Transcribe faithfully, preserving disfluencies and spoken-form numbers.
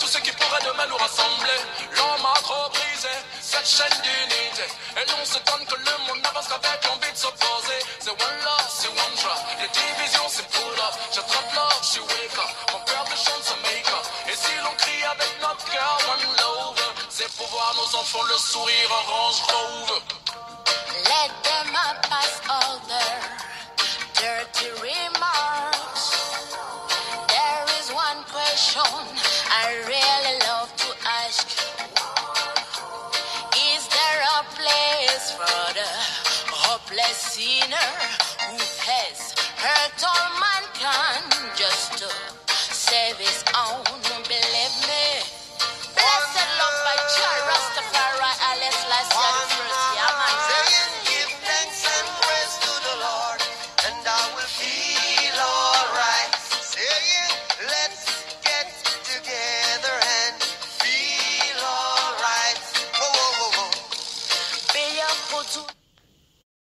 Tous ceux qui pourraient demain nous rassembler, l'homme a trop brisé cette chaîne d'unité. Et l'on se donne que le monde n'avance qu'avec l'envie de s'opposer. C'est one love, c'est one drop. Les divisions, c'est pull up. J'attrape l'or, je wake up. Mon cœur de chante se make up. Et si l'on crie avec notre cœur, one love, c'est pour voir nos enfants le sourire orange rouge. Let them up past all their dirty remarks. There is one question. I really love to ask, is there a place for the hopeless sinner who has hurt all